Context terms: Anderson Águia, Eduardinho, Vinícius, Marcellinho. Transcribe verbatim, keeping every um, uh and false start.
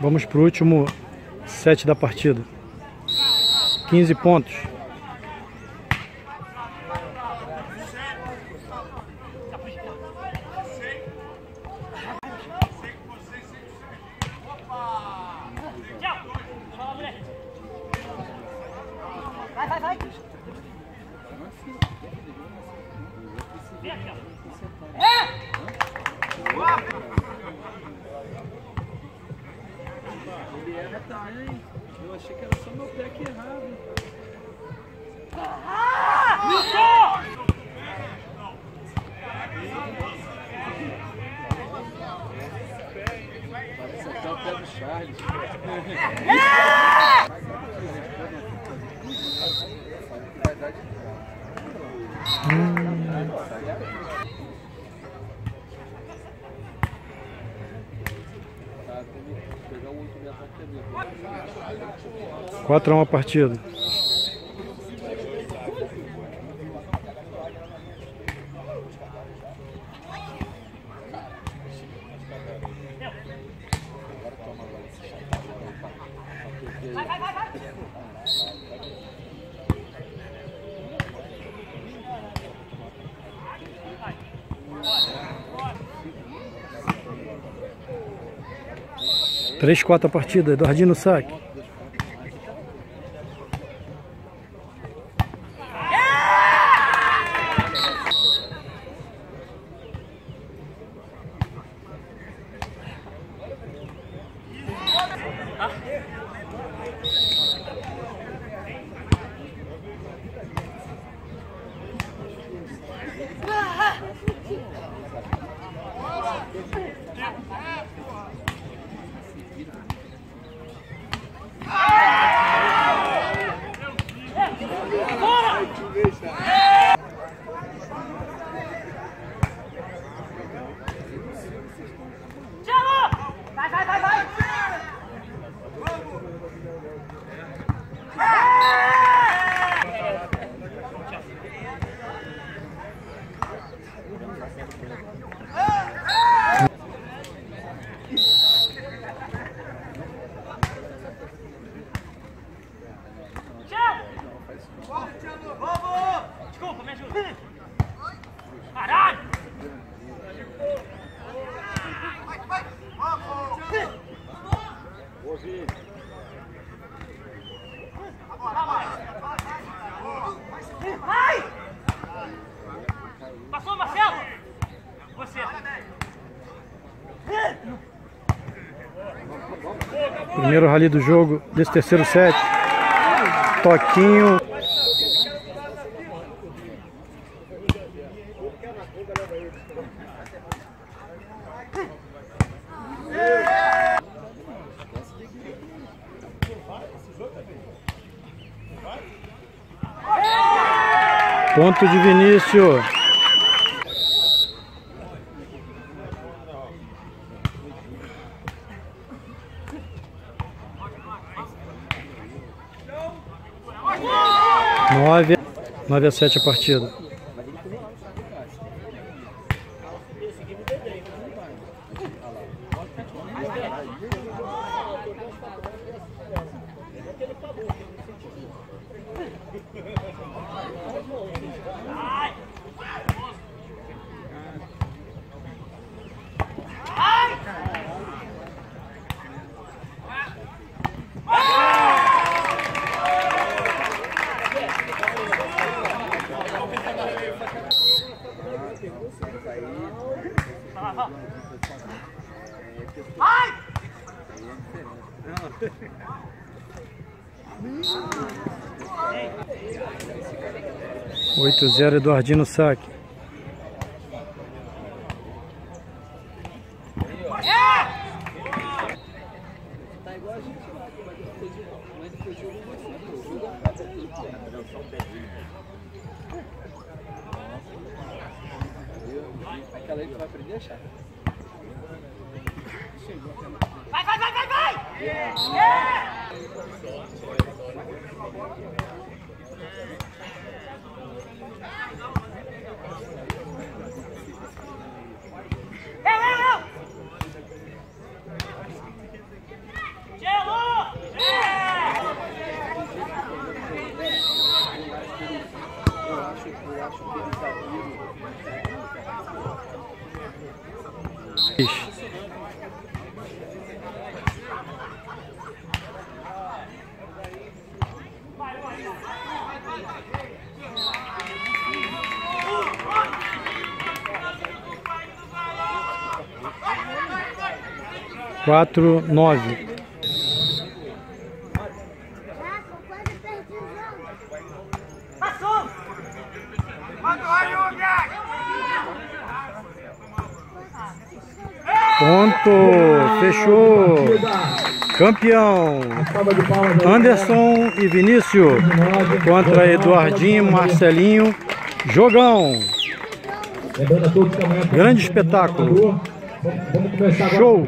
Vamos para o último set da partida. quinze pontos. quatro a um a partida. três a quatro a partida, Eduardinho no saque. Primeiro rally do jogo, desse terceiro set. Toquinho. Ponto de Vinícius. nove a sete a partida. oito a zero Eduardinho no saque. quatro, nove. Ponto, fechou, campeão, Anderson e Vinícius contra Eduardinho, Marcellinho, jogão, grande espetáculo, show.